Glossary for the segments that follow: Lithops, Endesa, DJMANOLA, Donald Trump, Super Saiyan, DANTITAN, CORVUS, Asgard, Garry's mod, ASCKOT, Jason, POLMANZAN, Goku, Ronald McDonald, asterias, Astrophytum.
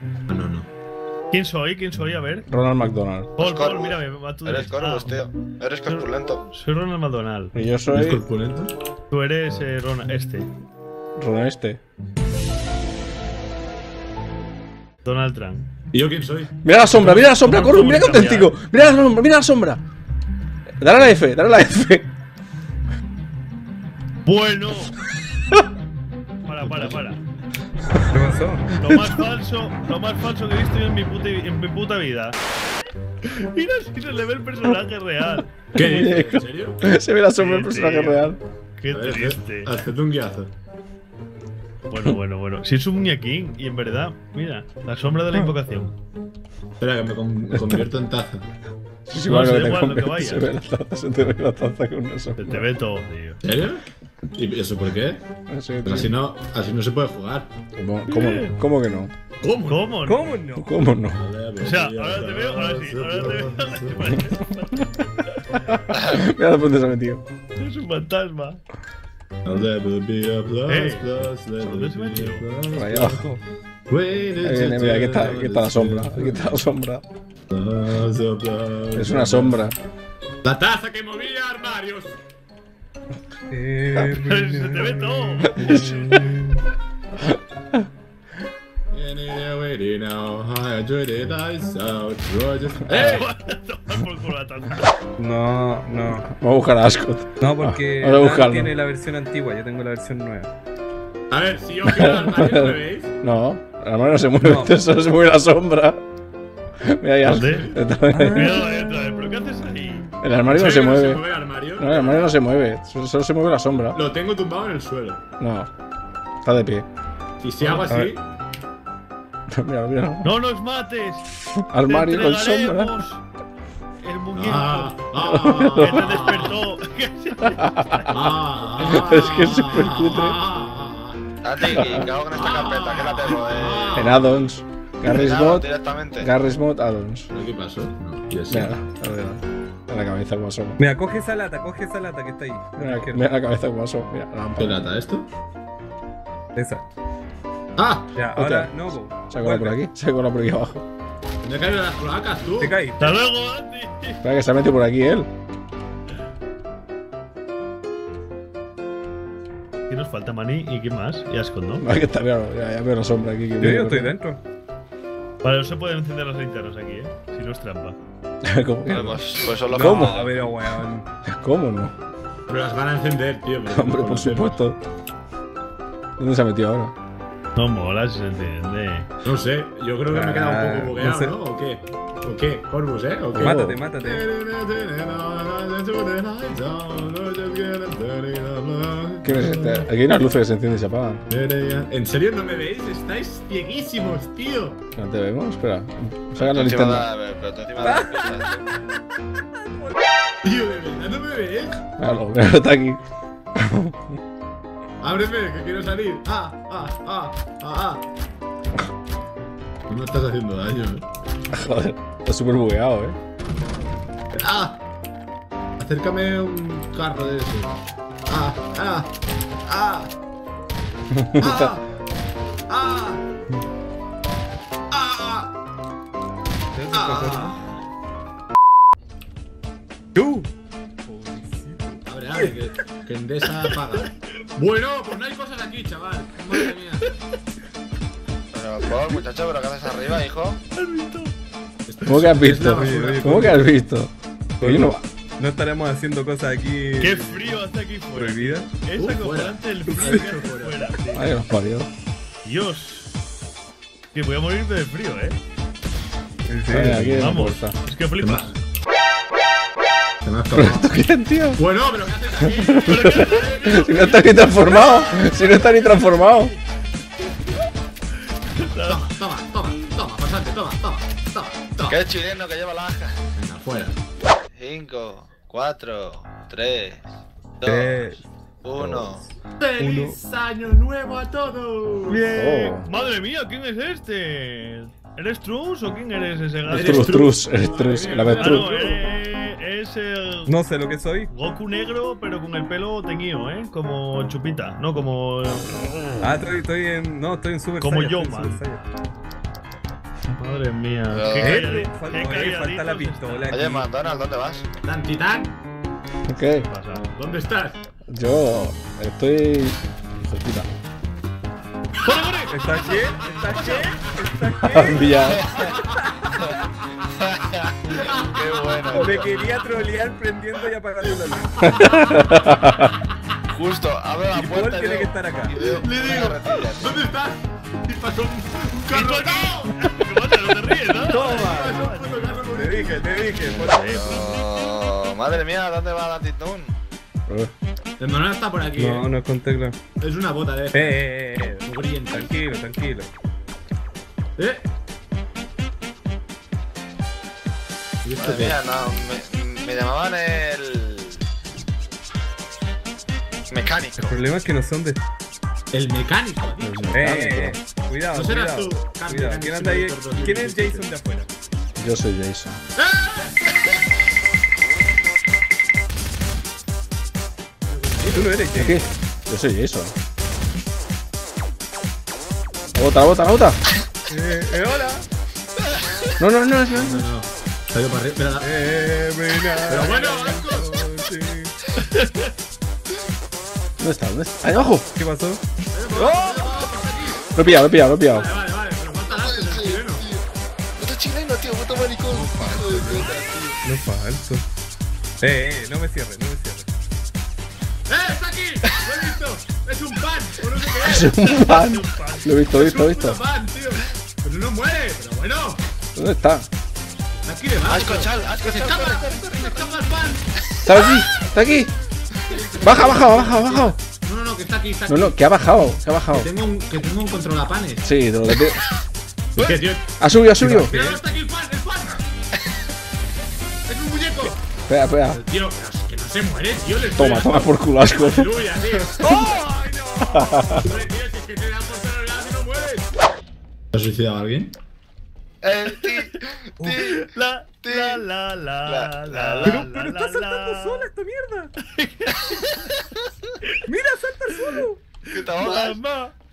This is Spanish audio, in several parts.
No. ¿Quién soy? A ver. Ronald McDonald. Paul, mírame, va tú. Eres Corvus, tío. Eres corpulento. Soy Ronald McDonald. ¿Y yo soy? ¿Eres corpulento? Tú eres Ronald este. Ronald este. Donald Trump. ¿Y yo quién soy? Mira la sombra, Corvus, mira que auténtico. Mira la sombra. Dale a la F. Bueno. Para. Lo más falso que he visto yo en mi puta vida. Mira si se le ve el personaje real. ¿Qué? ¿En serio? Se ve la sombra del personaje real. Qué triste. Hazte un guiazo. Bueno. Si es un muñequín, y en verdad, mira, la sombra de la invocación. Espera, que me convierto en taza. Sí, bueno, da igual lo que vaya. Se te ve la taza con eso. Se te ve todo, tío. ¿En serio? ¿Y eso por qué? Así no se puede jugar. ¿Cómo que no? ¿Cómo no? O sea, ahora te veo. Mira la punta se ha metido. Es un fantasma. Mira, aquí está la sombra. Es una sombra. La taza que movía armarios. Se te ve todo. No. Voy a buscar a Ascot. No, porque Dan tiene la versión antigua, yo tengo la versión nueva. A ver, si yo quiero el armario, ¿me veis? No, el armario no se mueve, solo se mueve la sombra. Mira ya. ¿Pero qué haces ahí? El armario no se mueve. No, el armario no se mueve, solo se mueve la sombra. Lo tengo tumbado en el suelo. No, está de pie. ¿Y si hago así? Mira. ¡No nos mates! Armario con sombra. El muñeco. Que te despertó. Es que es súper cutre. ¿Qué hago con esta carpeta? ¿Qué la tengo? En addons. Garry's mod addons. ¿Qué pasó? Mira, la cabeza del guasón. Mira, coge esa lata que está ahí. Mira la cabeza del guasón. ¿Qué lata esto? Esa. ¡Ah! Ya, ahora no. Se ha colado por aquí abajo. Me he caído en las cloacas, tú. Te caí. ¡Hasta luego, Andy! Espera, que se ha metido por aquí él. ¿Qué nos falta? Maní y ¿qué más? Y Ascot, ¿no? Vale, que está claro. Ya veo la sombra aquí. Yo estoy dentro. Vale, no se pueden encender los linternos aquí, ¿eh? Si no es trampa. ¿Cómo? Pues solo ¿cómo? A ver, weón. ¿Cómo no? Pero las van a encender, tío. Hombre, por supuesto. ¿Dónde se ha metido ahora? No mola, si se entiende. No sé, yo creo que me he quedado un poco bugueado, no sé. ¿No? ¿O qué? Corvus, ¿eh? ¿O qué? Mátate. ¿Qué ves? Aquí hay unas luces que se encienden y se apagan. ¿En serio no me veis? Estáis cieguísimos, tío. ¿No te vemos? Espera. Saca la linterna. Tío, ¿de verdad no me veis? Claro, pero está aquí. ¡Ábreme, que quiero salir! ¡Ah! Tú no estás haciendo daño, Joder, está súper bugueado, ¡Ah! Acércame un carro de ese. ¡Tú! Abre, que Endesa paga. Bueno, pues no hay cosas aquí, chaval. Madre mía. Pero, por muchacho, pero ¿qué haces arriba, hijo? ¿Cómo que has visto? No estaremos haciendo cosas aquí. Qué frío hasta aquí fuera. ¿Prohibida? Es acojonante el frío que hace fuera. Ay, nos parió. Dios. Que voy a morirme de frío, Sí, vamos. Es que flipas. ¿Qué, tío? Bueno, pero ¿qué haces aquí? Si no está ni transformado. Toma, pasate. Qué chileno que lleva la aja. Venga, fuera. 5, 4, 3, 2, 1. ¡Feliz año nuevo a todos! ¡Bien! Madre mía, ¿quién es este? ¿Eres Trus o quién eres ese gato? Eres Trus, el avestruz. Es el... No sé lo que soy. Goku negro, pero con el pelo teñido, ¿eh? Como Chupita, no como... estoy en Super Saiyan. Como Yoma. Madre mía. Falta la pistola. Oye, McDonald, ¿dónde vas? ¿Tan titán? ¿Qué? ¿Dónde estás? Yo estoy... cerquita. ¡Corre! ¿Estás bien? ¿Estás bien? ¿Estás bien? ¡Qué bueno! Me quería trolear prendiendo y apagando la luz. Justo, abre la puerta. Tiene que estar acá. Le digo, ¿dónde estás? Y pasó un carro. ¡No! ¡Mata, no te ríes, no! ¡Toma! Te dije. Madre mía, ¿dónde va la titún? El manual está por aquí. No, no es con tecla. Es una bota de... Tranquilo. Madre mía, no. Me llamaban el... mecánico. El problema es que no son de... El mecánico, tío. Cuidado, no serás tú. Cuidado. ¿Quién es Jason de afuera? Yo soy Jason. ¿Tú no eres Jason? Yo soy Jason. Bota. Hola. No. Está yo para arriba. Pero bueno, Blanco. ¿Dónde está? ¡Ahí abajo! ¿Qué pasó? ¡Oh! Lo he pillado. Vale, pero falta nada, que está chileno. Puta chileno, tío, puta maricón. No falso. No me cierres. ¡Está aquí! ¡Lo he visto! ¡Es un pan! ¡O no sé qué es! ¡Es un pan! Lo he visto. ¡Es un pan, tío! ¡Pero no muere! ¡Pero bueno! ¿Dónde está? ¡Está aquí debajo! ¡Asco, chal! ¡Se escapa el pan! ¡Está aquí! ¡Baja! No, que está aquí. No, que ha bajado, Que tengo un controlapanes. Sí, te lo depende. Ha subido. Mira, está aquí el pan. Es un muñeco. Espera. Tío, pero es que no se muere, tío. Toma por culo, asco. ¡Aleluya, tío! ¡Ay, no! Hombre, tío, si es que te dan por celular y no mueres. ¿Te has suicidado a alguien? Pero está saltando sola esta mierda. Mira, salta solo. ¿Qué te ahogas?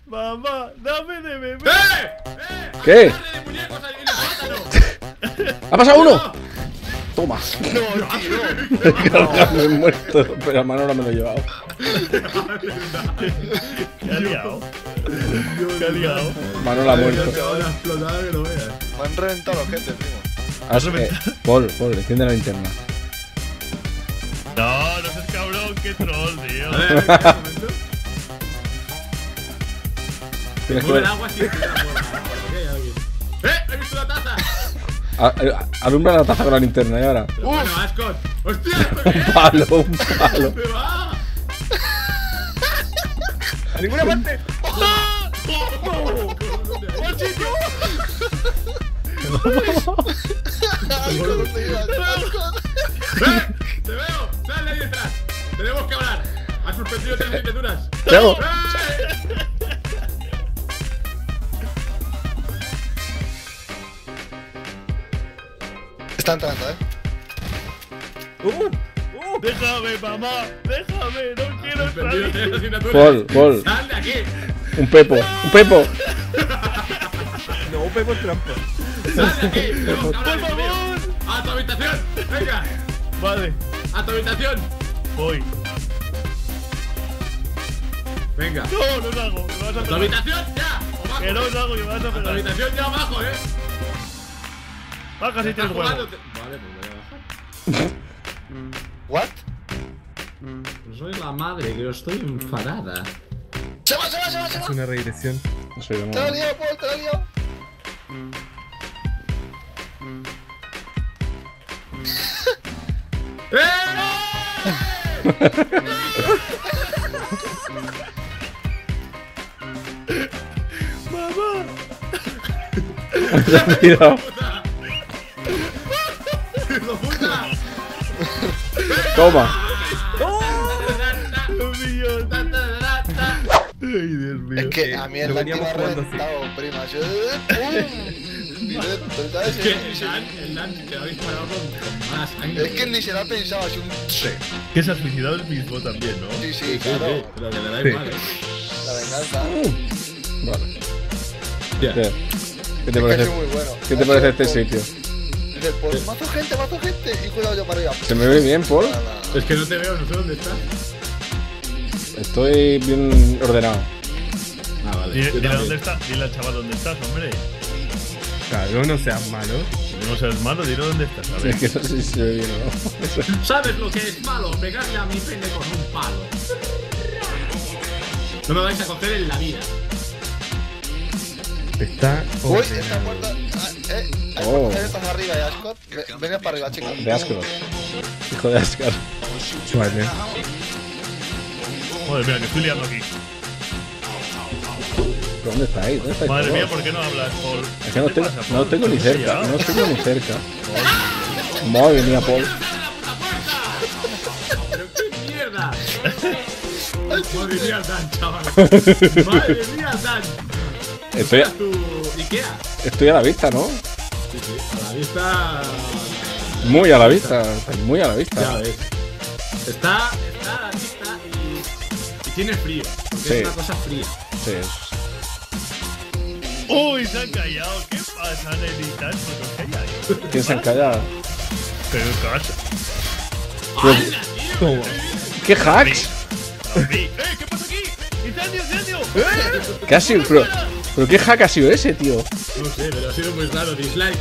Mamá, dame de beber. ¿Qué? ¡Ha pasado uno! Toma. No, me he muerto, pero a mano ahora me lo he llevado. ¿Qué ha liado? Manola ha muerto. Me han reventado los gente, primo. Paul, enciende la linterna. No seas cabrón, qué troll, tío. Tienes que ver el agua sin tirar por... ¡He visto la taza! Alumbra la taza con la linterna y ahora. Bueno, asco. ¡Hostia! Un palo. ¡Me va! ¡A ninguna parte! ¡Buen sitio! ¡Te veo! ¡Sal de ahí detrás! ¡Tenemos que hablar! ¡Has suspendido 3 criaturas! ¡Te hago! Está entrando, ¿eh? ¡Déjame, mamá! ¡Déjame! ¡No quiero salir! Paul. ¡Sal de aquí! ¡Un Pepo! No, un Pepo es trampa. ¡Sal de aquí! ¡Por favor! ¡A tu habitación! ¡Venga! Vale. ¡A tu habitación! Voy. Venga. No lo hago. Me vas a pegar. ¡A tu habitación ya! O bajo. Que no lo hago, me vas a pegar. ¡A tu habitación ya abajo, eh! Baja si te juego. Vale, pues voy a bajar. ¿What? Soy la madre, que estoy enfadada. ¡Se va! Es una regresión. ¡Te lo lío, Paul! ¡Te lo lío! ¡Mamá! ¡Lo puta! ¡Toma! Ay, Dios mío. Es que a mí el Dani me ha reventado, prima. Es que el Dani te ha disparado con más sangre. Es que ni se lo ha pensado así un... Sí. Que se ha suicidado el mismo también, ¿no? Sí, claro. Pero que le da igual. La venganza. Vale. Ya. ¿Qué te parece? Muy bueno. ¿Qué te parece este sitio? Dice Paul, mato gente, y cuidado yo para arriba. ¿Se me ve bien, Paul? Es que no te veo, no sé dónde estás. Estoy bien ordenado. Ah, vale. Dile dónde estás, dile al chaval dónde estás, hombre. Claro, no seas malo. No seas malo, dile dónde estás, a ver. Es que no sé si me ve bien o no. ¿Sabes lo que es malo? Pegarle a mi pene con un palo. No me vais a coger en la vida. Está. Uy, esta puerta. Estás arriba de Asgard. Venga para arriba, chicos. De Asgard. Hijo de Asgard. Vale. Joder, mira, que estoy liando aquí. ¿Dónde estáis? ¿Dónde estáis? Madre mía, ¿por qué no hablas, Paul? Es que no os tengo ni cerca. No os tengo ni cerca. Madre mía, Paul. ¡Pero qué mierda! Madre mía, Dan, chaval. Madre mía, Dan. Estoy a la vista, ¿no? Sí, sí, a la vista. Muy a la vista, muy a la vista. Ya ves. Está a la vista y tiene frío. Porque sí. Es una cosa fría. Sí. Uy, se han callado. ¿Qué pasa, Nelita? ¿Quién se han callado? Pero cacho. ¿Qué hacks? ¿Qué pasa aquí? ¡Incendio, incendio! ¿Qué ha sido, bro? ¿Pero qué hack ha sido ese, tío? No sé, pero ha sido muy raro, dislike.